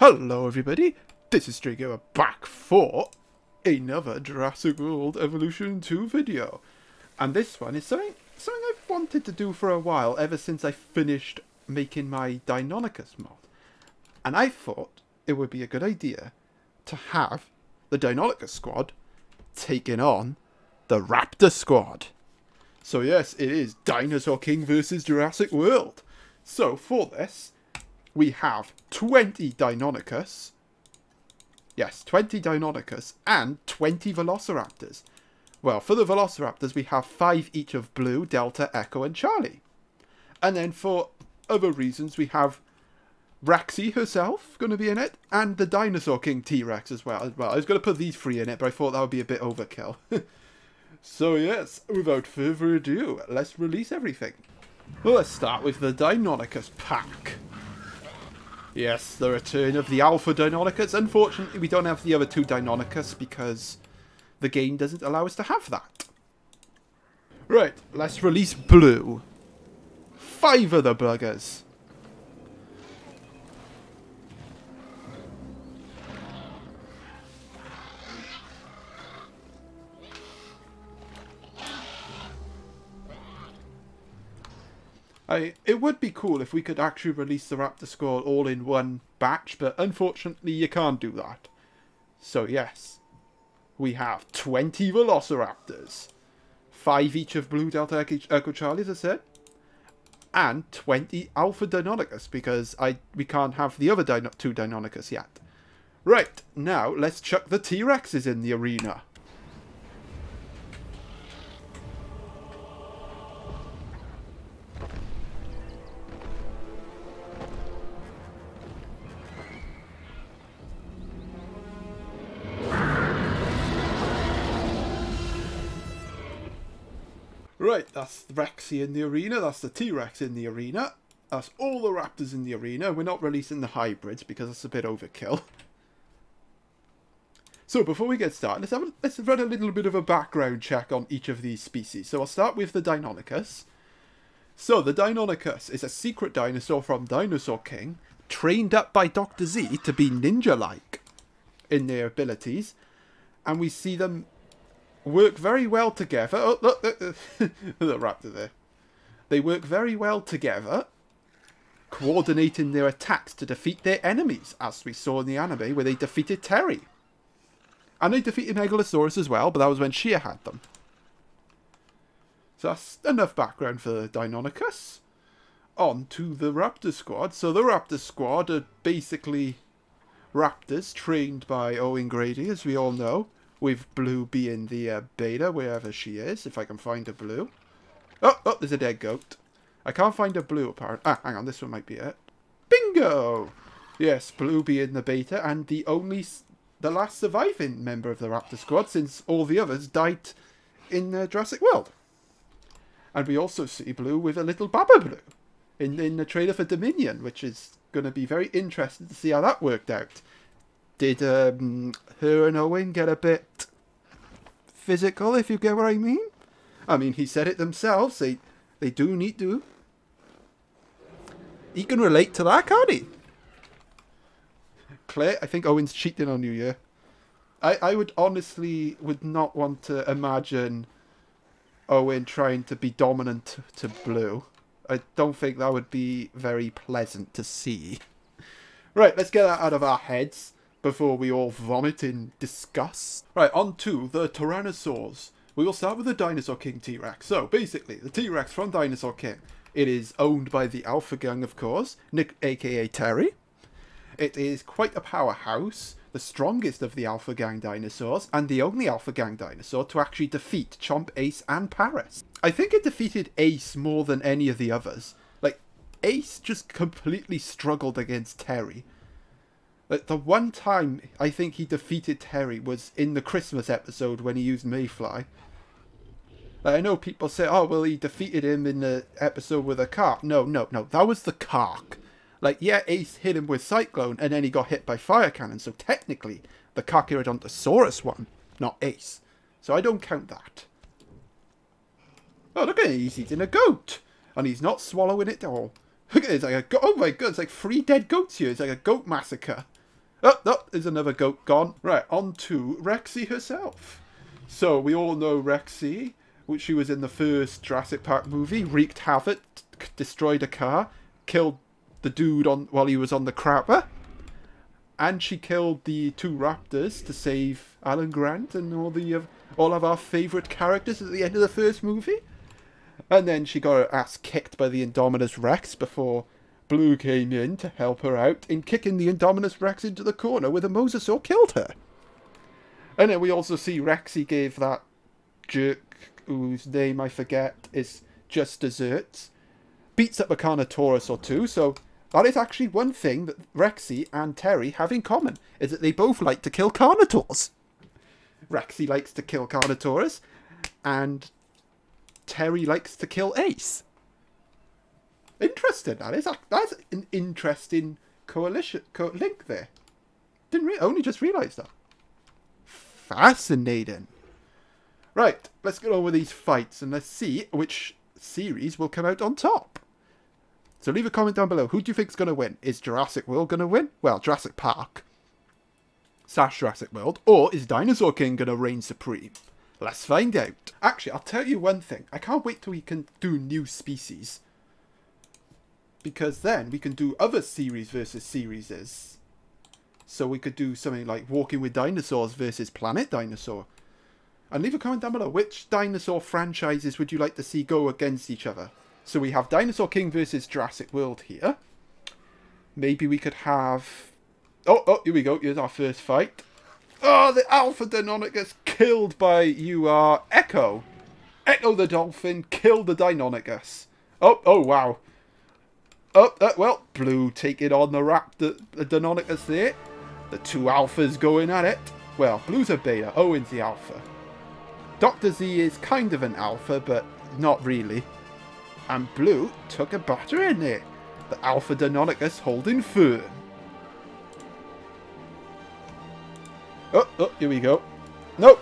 Hello everybody, this is Strigo, I'm back for another Jurassic World Evolution 2 video. And this one is something I've wanted to do for a while, ever since I finished making my Deinonychus mod. And I thought it would be a good idea to have the Deinonychus squad taking on the Raptor squad. So yes, it is Dinosaur King versus Jurassic World. So for this, we have 20 Deinonychus. Yes, 20 Deinonychus and 20 Velociraptors. Well, for the Velociraptors, we have 5 each of Blue, Delta, Echo, and Charlie. And then for other reasons, we have Rexy herself going to be in it, and the Dinosaur King T-Rex as well. I was going to put these 3 in it, but I thought that would be a bit overkill. So yes, without further ado, let's release everything. Well, let's start with the Deinonychus pack. Yes, the return of the Alpha Deinonychus. Unfortunately, we don't have the other 2 Deinonychus because the game doesn't allow us to have that. Right, let's release Blue. 5 of the buggers. It would be cool if we could actually release the Raptor squad all in one batch, but unfortunately you can't do that. So yes, we have 20 Velociraptors, 5 each of Blue, Delta, Echo, Charlie, as I said, and 20 Alpha Deinonychus, because we can't have the other 2 Deinonychus yet. Right, now let's chuck the T-Rexes in the arena. Right, that's Rexy in the arena, that's the T-Rex in the arena, that's all the Raptors in the arena. We're not releasing the hybrids because that's a bit overkill. So before we get started, let's run a little bit of a background check on each of these species. So I'll start with the Deinonychus. So the Deinonychus is a secret dinosaur from Dinosaur King, trained up by Dr. Z to be ninja-like in their abilities, and we see them work very well together. Oh, look, the raptor there. They work very well together, coordinating their attacks to defeat their enemies, as we saw in the anime where they defeated Terry. And they defeated Megalosaurus as well, but that was when Shea had them. So that's enough background for Deinonychus. On to the Raptor squad. So the Raptor squad are basically raptors trained by Owen Grady, as we all know, with Blue being the beta, wherever she is, if I can find a Blue. Oh, there's a dead goat. I can't find a Blue, apparently. Ah, hang on, this one might be it. Bingo! Yes, Blue being the beta, and the last surviving member of the Raptor squad, since all the others died in Jurassic World. And we also see Blue with a little Baba Blue in the trailer for Dominion, which is going to be very interesting to see how that worked out. Did her and Owen get a bit physical, if you get what I mean? I mean, he said it themselves. They do need to. He can relate to that, can't he? Claire, I think Owen's cheating on you, yeah? I would honestly would not want to imagine Owen trying to be dominant to Blue. I don't think that would be very pleasant to see. Right, let's get that out of our heads before we all vomit in disgust. Right, on to the Tyrannosaurs. We will start with the Dinosaur King T-Rex. So, basically, the T-Rex from Dinosaur King. It is owned by the Alpha Gang, of course, Nick, a.k.a. Terry. It is quite a powerhouse, the strongest of the Alpha Gang dinosaurs, and the only Alpha Gang dinosaur to actually defeat Chomp, Ace, and Paris. I think it defeated Ace more than any of the others. Like, Ace just completely struggled against Terry. Like, the one time I think he defeated Terry was in the Christmas episode when he used Mayfly. Like, I know people say, oh, well, he defeated him in the episode with a Cark. No. That was the Cark. Like, yeah, Ace hit him with Cyclone, and then he got hit by Fire Cannon. So technically, the Carcharodontosaurus won, not Ace. So I don't count that. Oh, look at him. He's eating a goat. And he's not swallowing it at all. Look at it. It's like a goat. Oh, my God. It's like 3 dead goats here. It's like a goat massacre. Oh, that is another goat gone. Right, on to Rexy herself. So we all know Rexy, which she was in the first Jurassic Park movie, wreaked havoc, destroyed a car, killed the dude on while he was on the crapper, and she killed the two raptors to save Alan Grant and all of our favourite characters at the end of the first movie. And then she got her ass kicked by the Indominus Rex before Blue came in to help her out in kicking the Indominus Rex into the corner where the Mosasaur killed her. And then we also see Rexy gave that jerk, whose name I forget, is just desserts, beats up a Carnotaurus or two, so that is actually one thing that Rexy and Terry have in common, is that they both like to kill Carnotaurs. Rexy likes to kill Carnotaurus, and Terry likes to kill Ace. Interesting, that's an interesting coalition link there. Only just realised that. Fascinating. Right, let's get over these fights and let's see which series will come out on top. So leave a comment down below. Who do you think's going to win? Is Jurassic World going to win? Well, Jurassic Park / Jurassic World, or is Dinosaur King going to reign supreme? Let's find out. Actually, I'll tell you one thing. I can't wait till we can do new species, because then we can do other series versus series. So we could do something like Walking with Dinosaurs versus Planet Dinosaur. And leave a comment down below, which dinosaur franchises would you like to see go against each other? So we have Dinosaur King versus Jurassic World here. Maybe we could have... Oh, here we go. Here's our first fight. Oh, the Alpha Deinonychus killed by Echo. Echo the dolphin killed the Deinonychus. Oh, wow. Well, Blue taking on the Deinonychus there. The two alphas going at it. Well, Blue's a beta. Owen's the alpha. Dr. Z is kind of an alpha, but not really. And Blue took a batter in there. The Alpha Deinonychus holding firm. Oh, here we go. No,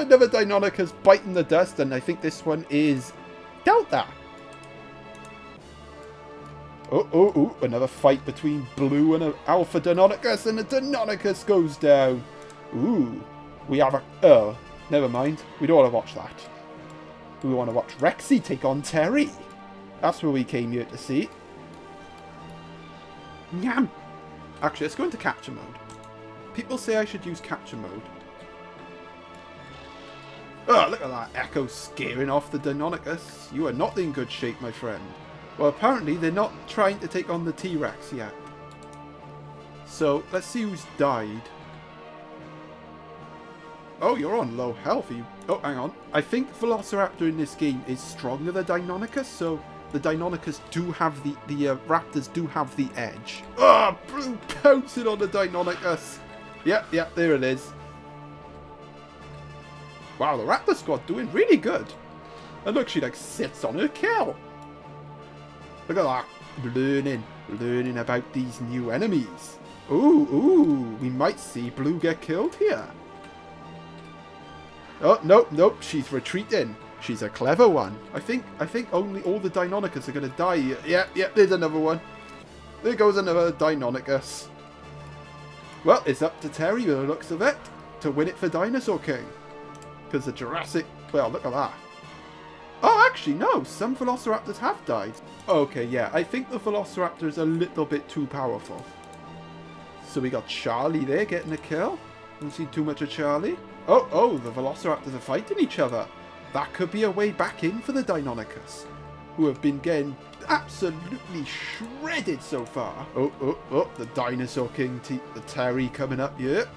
another Deinonychus biting the dust, and I think this one is Delta. Oh, another fight between Blue and an Alpha Deinonychus, and the Deinonychus goes down. Ooh, we have a... Oh. Never mind, we don't want to watch that. We want to watch Rexy take on Terry. That's what we came here to see. Nyam! Actually, let's go into capture mode. People say I should use capture mode. Oh, look at that Echo scaring off the Deinonychus. You are not in good shape, my friend. Well, apparently they're not trying to take on the T-Rex yet. So, let's see who's died. Oh, you're on low health. Oh, hang on. I think Velociraptor in this game is stronger than Deinonychus, so the Deinonychus do have the Raptors do have the edge. Oh, Blue pouncing on the Deinonychus. Yep, there it is. Wow, the Raptor squad doing really good. And look, she like sits on her kill. Look at that. Learning about these new enemies. Ooh, we might see Blue get killed here. Oh, nope, she's retreating. She's a clever one. I think only all the Deinonychus are going to die. Yeah, there's another one. There goes another Deinonychus. Well, it's up to Terry, by the looks of it, to win it for Dinosaur King. Because the Jurassic... Well, look at that. Oh, actually, no. Some Velociraptors have died. Okay, yeah, I think the Velociraptor is a little bit too powerful. So we got Charlie there getting a kill. Haven't seen too much of Charlie. Oh, the Velociraptors are fighting each other. That could be a way back in for the Deinonychus, who have been getting absolutely shredded so far. Oh, the Dinosaur King, the Terry coming up here.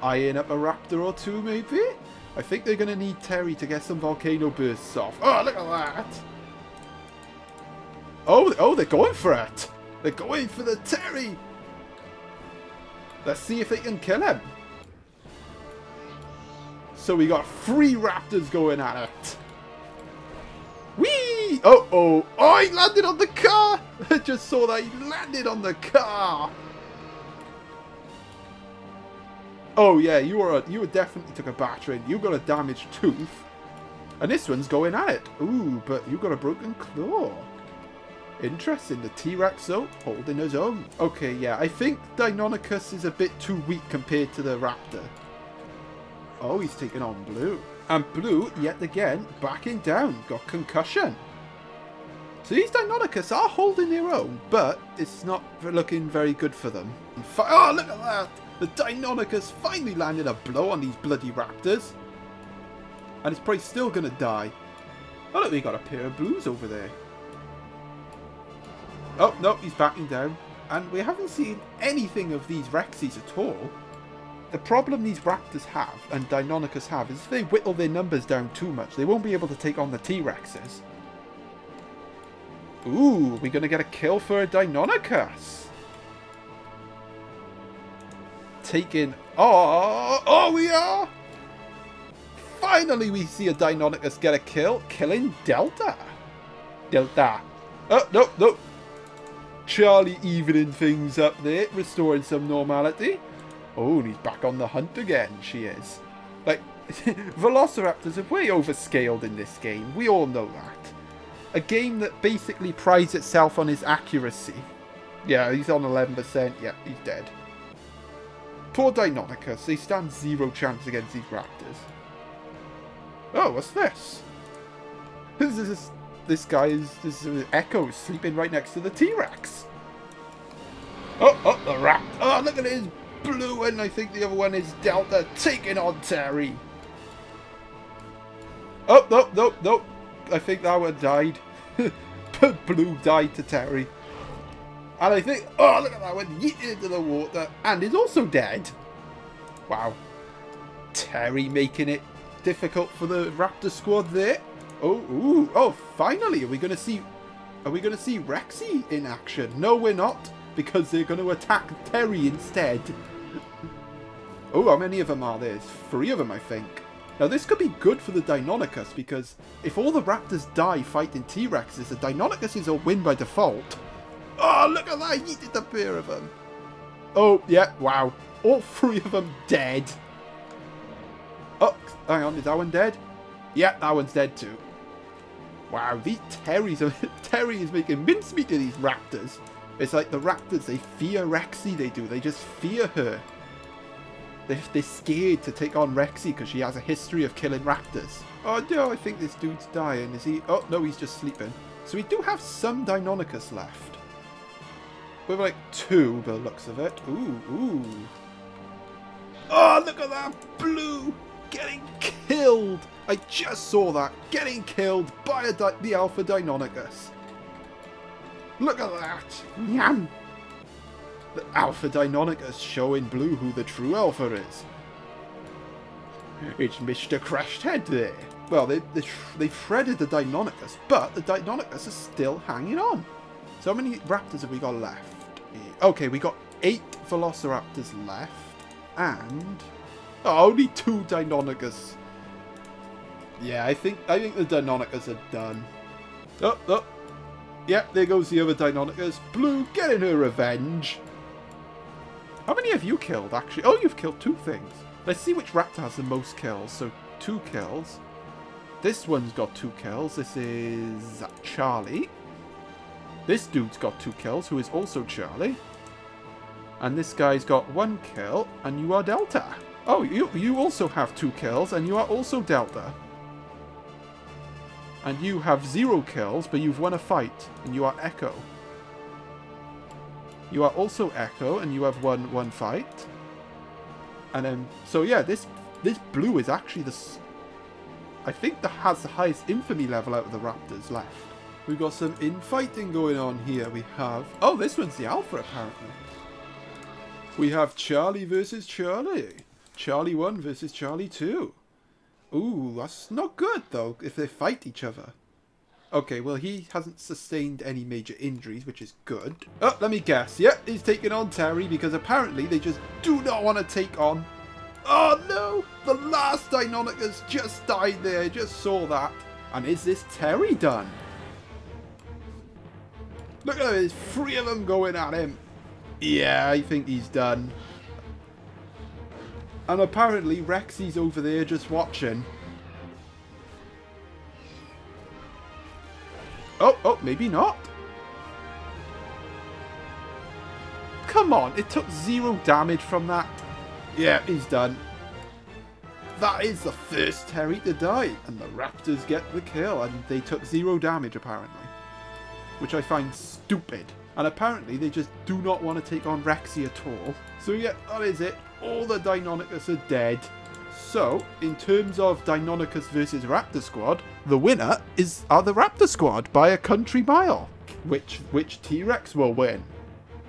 Eyeing up a raptor or two, maybe? I think they're going to need Terry to get some volcano bursts off. Oh, look at that! Oh, they're going for it! They're going for the Terry! Let's see if they can kill him. So we got three raptors going at it. Whee! Oh, he landed on the car! I just saw that he landed on the car! Oh yeah, you definitely took a battering. You got a damaged tooth. And this one's going at it. Ooh, but you got a broken claw. Interesting, the T-Rex though, holding his own. Okay, yeah, I think Deinonychus is a bit too weak compared to the raptor. Oh, he's taking on Blue. And Blue, yet again, backing down, got concussion. So these Deinonychus are holding their own, but it's not looking very good for them. Oh, look at that! The Deinonychus finally landed a blow on these bloody raptors. And it's probably still going to die. Oh, look, we got a pair of Blues over there. Oh, no, he's backing down. And we haven't seen anything of these Rexies at all. The problem these raptors have, and Deinonychus have, is if they whittle their numbers down too much, they won't be able to take on the T-Rexes. Ooh, we're going to get a kill for a Deinonychus. Taking... Oh, we are! Finally we see a Deinonychus get a kill. Killing Delta. Oh, no, no. Charlie evening things up there. Restoring some normality. Oh, and he's back on the hunt again. She is. Like, Velociraptors are way overscaled in this game. We all know that. A game that basically prides itself on its accuracy. Yeah, he's on 11%. Yeah, he's dead. Poor Deinonychus. They stand zero chance against these raptors. Oh, what's this? This Echo sleeping right next to the T-Rex. Oh, the raptor. Oh, look at it. It's Blue, and I think the other one is Delta taking on Terry. Oh, no, no, no. I think that one died. Blue died to Terry. And I think... Oh, look at that one. Yeeted into the water. And is also dead. Wow. Terry making it difficult for the raptor squad there. Oh, ooh. Oh, finally. Are we going to see Rexy in action? No, we're not. Because they're going to attack Terry instead. Oh, how many of them are there? There's 3 of them, I think. Now, this could be good for the Deinonychus, because if all the raptors die fighting T-Rexes, the Deinonychuses will win by default. Oh, look at that! He did the pair of them. Oh, yeah, wow. All 3 of them dead. Oh, hang on, is that one dead? Yeah, that one's dead too. Wow, these Terry is making mincemeat of these raptors. It's like the raptors, they fear Rexy, they do. They just fear her. They're scared to take on Rexy because she has a history of killing raptors. Oh no, I think this dude's dying. Is he? Oh no, he's just sleeping. So we do have some Deinonychus left. We have like 2 by the looks of it. Ooh, ooh. Oh, look at that! Blue getting killed! I just saw that. Getting killed by the Alpha Deinonychus. Look at that! Yam! The Alpha Deinonychus showing Blue who the true Alpha is. It's Mr. Crashed Head there. Well, they shredded the Deinonychus, but the Deinonychus is still hanging on. So how many raptors have we got left? Okay, we got 8 Velociraptors left, and only 2 Deinonychus. Yeah, I think the Deinonychus are done. Oh, oh. Yep, there goes the other Deinonychus. Blue getting her revenge. How many have you killed, actually? Oh, you've killed 2 things. Let's see which raptor has the most kills. So, 2 kills. This one's got 2 kills. This is Charlie. This dude's got 2 kills, who is also Charlie. And this guy's got 1 kill, and you are Delta. Oh, you also have 2 kills, and you are also Delta. And you have 0 kills, but you've won a fight, and you are Echo. You are also Echo, and you have won 1 fight. And then, so yeah, this Blue is actually the... I think that has the highest infamy level out of the raptors left. We've got some infighting going on here. We have... Oh, this one's the Alpha, apparently. We have Charlie versus Charlie. Charlie 1 versus Charlie 2. Ooh, that's not good, though, if they fight each other. Okay, well, he hasn't sustained any major injuries, which is good. Oh, let me guess. Yep, he's taking on Terry because apparently they just do not want to take on... Oh, no! The last Deinonychus just died there. I just saw that. And is this Terry done? Look at there's 3 of them going at him. Yeah, I think he's done. And apparently Rexy's over there just watching. Oh, maybe not. Come on, it took 0 damage from that. Yeah, he's done. That is the first Terry to die, and the Raptors get the kill, and they took 0 damage apparently, which I find stupid. And apparently they just do not want to take on Rexy at all. So yeah, that is it. All the Deinonychus are dead. So, in terms of Deinonychus versus Raptor Squad, the winner are the Raptor Squad by a country mile. Which T-Rex will win?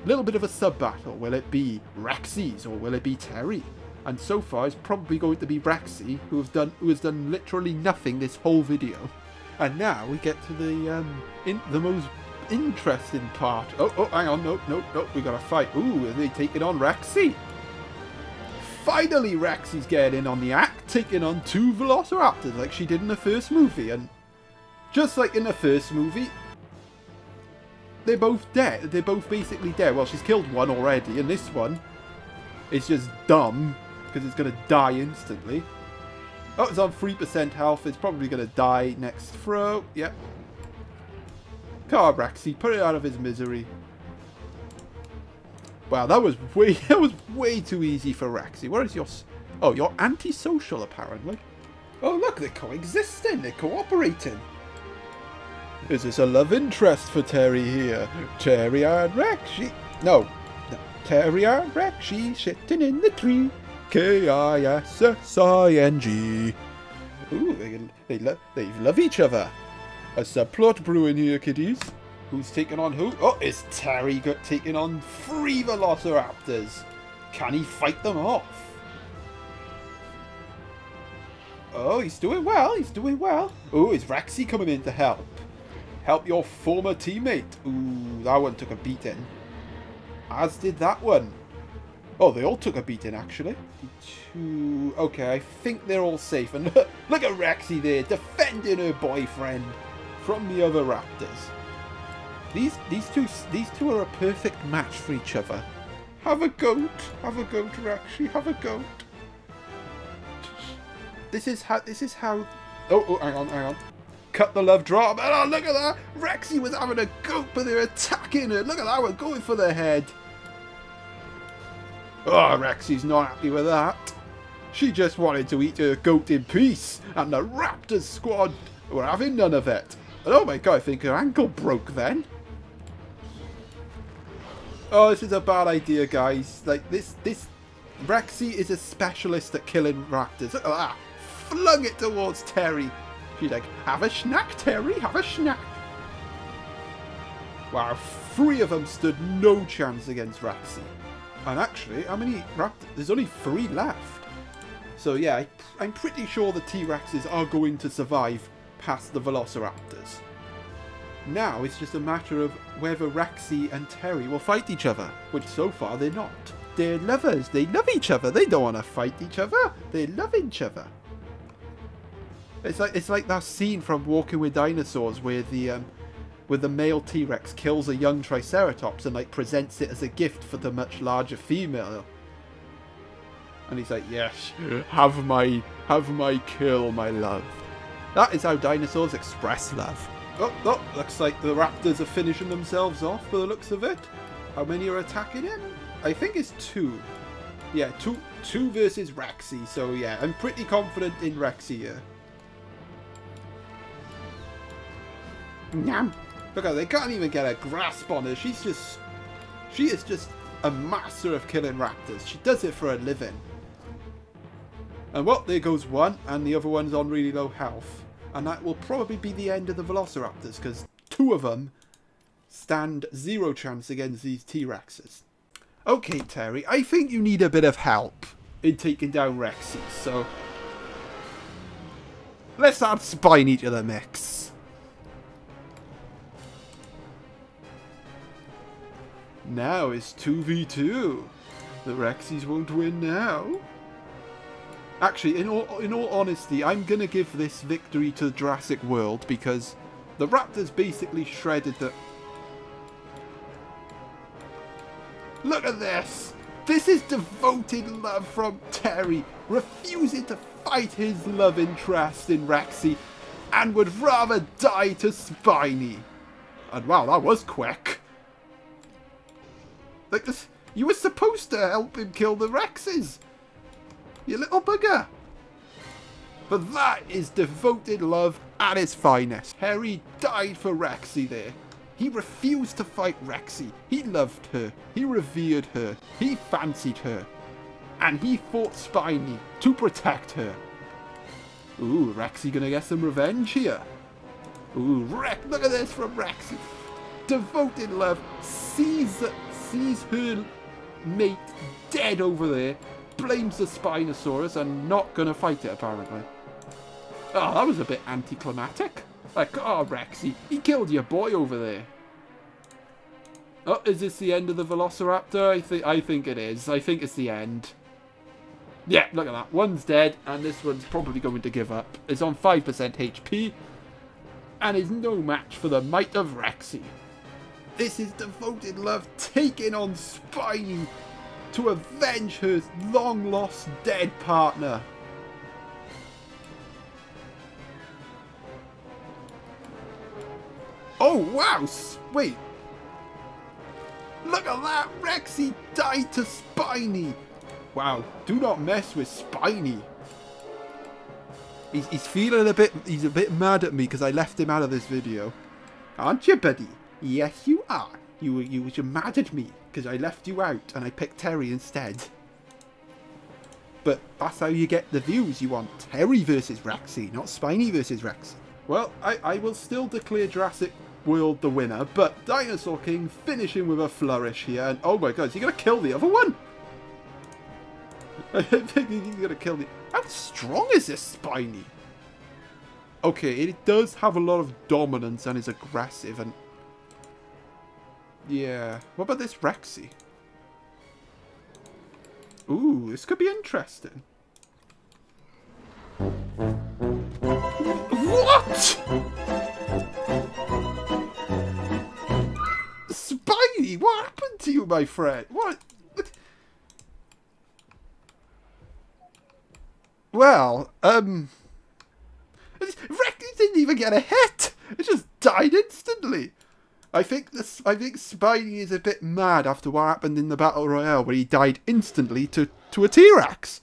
Little bit of a sub-battle. Will it be Rexy's or will it be Terry? And so far it's probably going to be Rexy, who has done literally nothing this whole video. And now we get to the most interesting part. Oh, hang on, nope, we got a fight. Ooh, are they taking on Rexy? Finally, Rexy's getting in on the act, taking on 2 Velociraptors like she did in the first movie. And just like in the first movie, they're both dead. They're both basically dead. Well, she's killed one already, and this one is just dumb because it's going to die instantly. Oh, it's on 3% health. It's probably going to die next throw. Yep. Come on, Rexy. Put it out of his misery. Wow, that was way too easy for Rexy. What is your... Oh, you're antisocial, apparently. Oh, look, they're coexisting. They're cooperating. Is this a love interest for Terry here? Terry and Rexy... No. Terry and Rexy shitting in the tree. K-I-S-S-I-N-G. Ooh, they love each other. A subplot brewing here, kiddies. Who's taking on who? Oh, is Terry got taken on 3 Velociraptors? Can he fight them off? Oh, he's doing well. He's doing well. Oh, is Rexy coming in to help? Help your former teammate. Ooh, that one took a beating. As did that one. Oh, they all took a beating, actually. Okay, I think they're all safe. And look at Rexy there, defending her boyfriend from the other raptors. These two are a perfect match for each other. Have a goat, Rexy, have a goat. This is how. Oh, hang on. Cut the love drop. Oh, look at that. Rexy was having a goat, but they're attacking her. Look at that. We're going for the head. Oh, Rexy's not happy with that. She just wanted to eat her goat in peace, and the Raptors squad were having none of it. And oh my god, I think her ankle broke then. Oh, this is a bad idea, guys. Like, this Rexy is a specialist at killing raptors. Look at that. Flung it towards Terry. She's like, have a snack, Terry, have a snack. Wow, 3 of them stood no chance against Rexy. And actually, how many raptors? There's only 3 left. So yeah, I'm pretty sure the T-Rexes are going to survive past the Velociraptors. Now it's just a matter of whether Rexy and Terry will fight each other, which so far they're not. They're lovers. They love each other. They don't want to fight each other. They love each other. It's like that scene from Walking with Dinosaurs where the male T-Rex kills a young Triceratops and like presents it as a gift for the much larger female. And he's like, yes, have my kill, my love. That is how dinosaurs express love. Oh, looks like the raptors are finishing themselves off by the looks of it. How many are attacking him? I think it's 2. Yeah, two versus Rexy. So yeah, I'm pretty confident in Rexy here. Nyam. Look how they can't even get a grasp on her. She is just a master of killing raptors. She does it for a living. And well, there goes one, and the other one's on really low health. And that will probably be the end of the Velociraptors, because 2 of them stand 0 chance against these T-Rexes. Okay, Terry, I think you need a bit of help in taking down Rexy, so let's add Spiny to the mix. Now it's 2v2. The Rexys won't win now. Actually, in all honesty, I'm going to give this victory to Jurassic World because the Raptors basically shredded the... Look at this! This is devoted love from Terry, refusing to fight his love interest in Rexy and would rather die to Spiny. And wow, that was quick. Like this, You were supposed to help him kill the Rexes, you little bugger. But that is devoted love at its finest. Harry died for Rexy there. He refused to fight Rexy. He loved her. He revered her. He fancied her. And he fought Spiny to protect her. Ooh, Rexy gonna get some revenge here. Ooh, look at this from Rexy. Devoted love sees her mate dead over there, blames the Spinosaurus and not gonna fight it apparently. Oh, that was a bit anticlimactic. Like, oh Rexy, he killed your boy over there. Oh, is this the end of the Velociraptor? I think it is. I think it's the end. Yeah, look at that. One's dead and this one's probably going to give up. It's on 5% HP and is no match for the might of Rexy. This is devoted love taking on Spiny to avenge her long-lost dead partner. Oh, wow! Wait. Look at that! Rexy died to Spiny! Wow, do not mess with Spiny. He's feeling he's a bit mad at me because I left him out of this video. Aren't you, buddy? Yes, you are. You're mad at me because I left you out and I picked Terry instead. But that's how you get the views you want. Terry versus Rexy, not Spiny versus Rexy. Well, I will still declare Jurassic World the winner, but Dinosaur King finishing with a flourish here. And oh my god, is he going to kill the other one? I think he's going to kill the... How strong is this Spiny? Okay, it does have a lot of dominance and is aggressive and... Yeah. What about this Rexy? Ooh, this could be interesting. Spiny, what happened to you, my friend? What? Well, Rexy didn't even get a hit. It just died instantly. I think Spiny is a bit mad after what happened in the Battle Royale, where he died instantly to a T-Rex.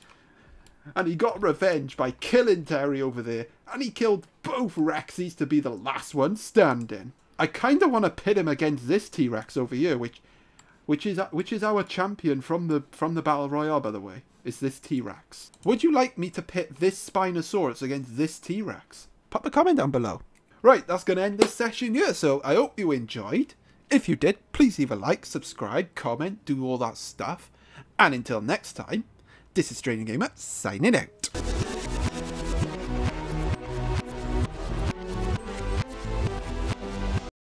And he got revenge by killing Terry over there. And he killed both Rexys to be the last one standing. I kind of want to pit him against this T-Rex over here, which is our champion from the Battle Royale, by the way. It's this T-Rex. Would you like me to pit this Spinosaurus against this T-Rex? Pop a comment down below. Right, that's going to end this session here, so I hope you enjoyed. If you did, please leave a like, subscribe, comment, do all that stuff. And until next time... This is Straining Gamer signing out.